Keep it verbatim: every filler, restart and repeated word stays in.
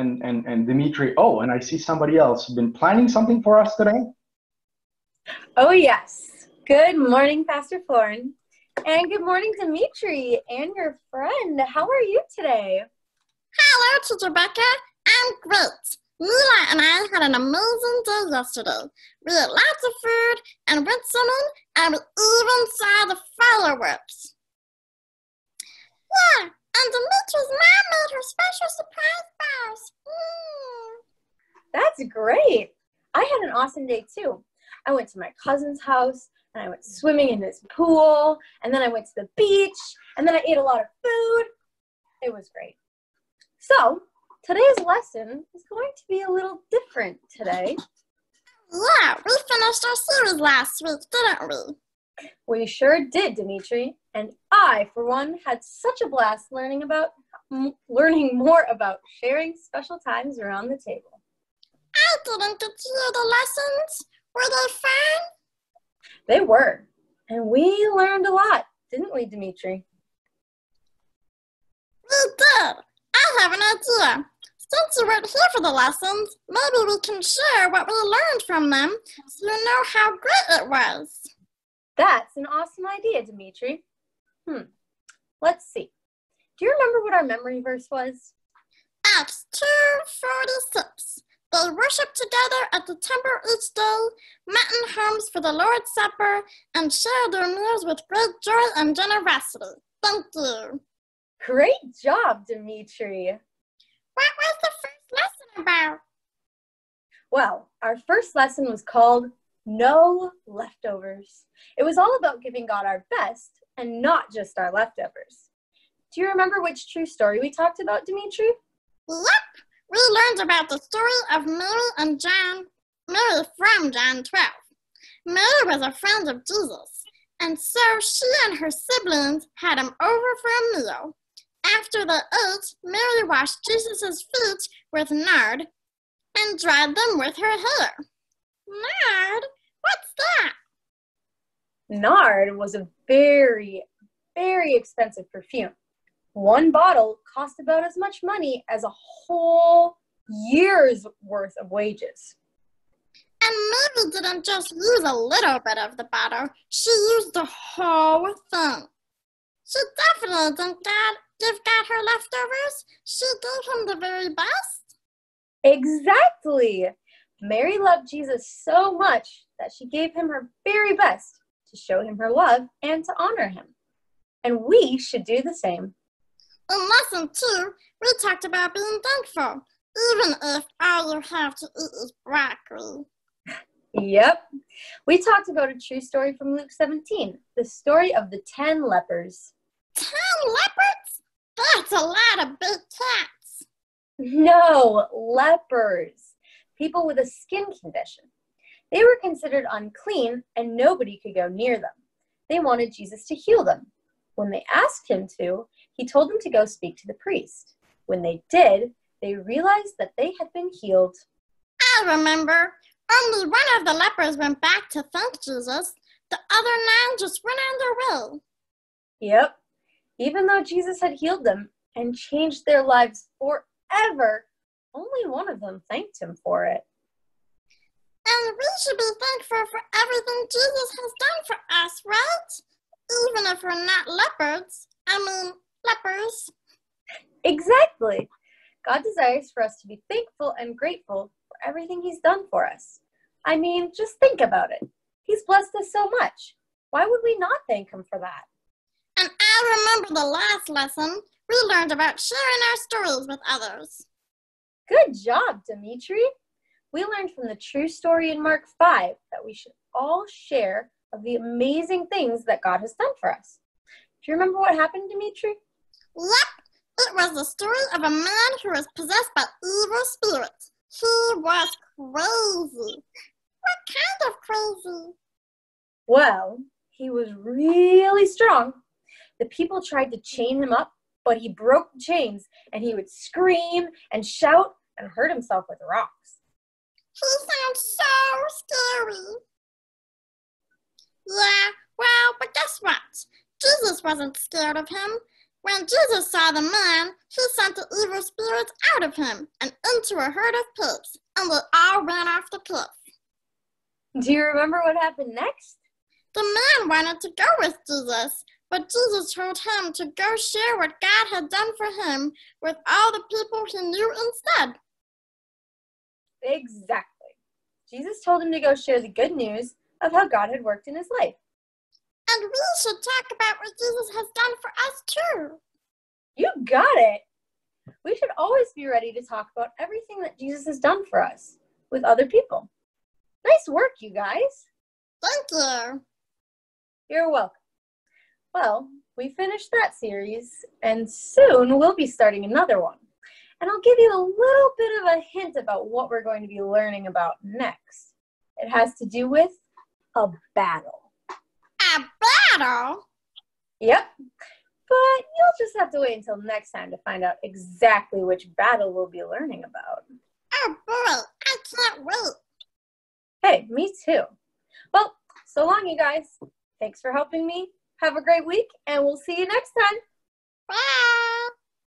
and, and, and Dimitri, oh, and I see somebody else been planning something for us today. Oh, yes. Good morning, Pastor Florin. And good morning, Dimitri and your friend. How are you today? Hello, Teacher Rebecca. I'm great. Lula and I had an amazing day yesterday. We ate lots of food and went swimming, and we even saw the fireworks. Yeah, and Dimitri's mom made her special surprise bars. Mm. That's great. I had an awesome day too. I went to my cousin's house, and I went swimming in his pool, and then I went to the beach, and then I ate a lot of food. It was great. So, today's lesson is going to be a little different today. Yeah, we finished our series last week, didn't we? We sure did, Dimitri. And I, for one, had such a blast learning about, m learning more about sharing special times around the table. I didn't get to hear the lessons. Were they fun? They were. And we learned a lot, didn't we, Dimitri? We did. I have an idea. Since you weren't here for the lessons, maybe we can share what we learned from them so you know how great it was. That's an awesome idea, Dimitri. Hmm. Let's see. Do you remember what our memory verse was? Acts two forty-six. They worshiped together at the temple each day, met in homes for the Lord's Supper, and shared their meals with great joy and generosity. Thank you. Great job, Dimitri. What was the first lesson about? Well, our first lesson was called No Leftovers. It was all about giving God our best and not just our leftovers. Do you remember which true story we talked about, Dimitri? Yep. We learned about the story of Mary and John, Mary from John twelve. Mary was a friend of Jesus, and so she and her siblings had him over for a meal. After they ate, Mary washed Jesus' feet with nard and dried them with her hair. Nard? What's that? Nard was a very, very expensive perfume. One bottle cost about as much money as a whole year's worth of wages. And Mary didn't just use a little bit of the bottle, she used the whole thing. She definitely didn't give God her leftovers, she gave him the very best. Exactly! Mary loved Jesus so much that she gave him her very best to show him her love and to honor him. And we should do the same. In lesson two, we talked about being thankful, even if all you have to eat is broccoli. Yep. We talked about a true story from Luke seventeen, the story of the ten lepers. Ten leopards? That's a lot of big cats. No, lepers. People with a skin condition. They were considered unclean, and nobody could go near them. They wanted Jesus to heal them. When they asked him to, he told them to go speak to the priest. When they did, they realized that they had been healed. I remember. Only one of the lepers went back to thank Jesus. The other nine just went on their way. Yep. Even though Jesus had healed them and changed their lives forever, only one of them thanked him for it. And we should be thankful for everything Jesus has done for us, right? Even if we're not leopards. I mean... lepers. Exactly. God desires for us to be thankful and grateful for everything he's done for us. I mean, just think about it. He's blessed us so much. Why would we not thank him for that? And I remember the last lesson, we learned about sharing our stories with others. Good job, Dimitri. We learned from the true story in Mark five that we should all share of the amazing things that God has done for us. Do you remember what happened, Dimitri? Yep, it was the story of a man who was possessed by evil spirits. He was crazy. What kind of crazy? Well, he was really strong. The people tried to chain him up, but he broke the chains, and he would scream and shout and hurt himself with rocks. He sounds so scary. Yeah, well, but guess what? Jesus wasn't scared of him. When Jesus saw the man, he sent the evil spirits out of him and into a herd of pigs, and they all ran off the cliff. Do you remember what happened next? The man wanted to go with Jesus, but Jesus told him to go share what God had done for him with all the people he knew instead. Exactly. Jesus told him to go share the good news of how God had worked in his life. And we should talk about what Jesus has done for us, too. You got it. We should always be ready to talk about everything that Jesus has done for us with other people. Nice work, you guys. Thank you. You're welcome. Well, we finished that series, and soon we'll be starting another one. And I'll give you a little bit of a hint about what we're going to be learning about next. It has to do with a battle. A battle? Yep. But you'll just have to wait until next time to find out exactly which battle we'll be learning about. Oh, boy. I can't wait. Hey, me too. Well, so long, you guys. Thanks for helping me. Have a great week, and we'll see you next time. Bye.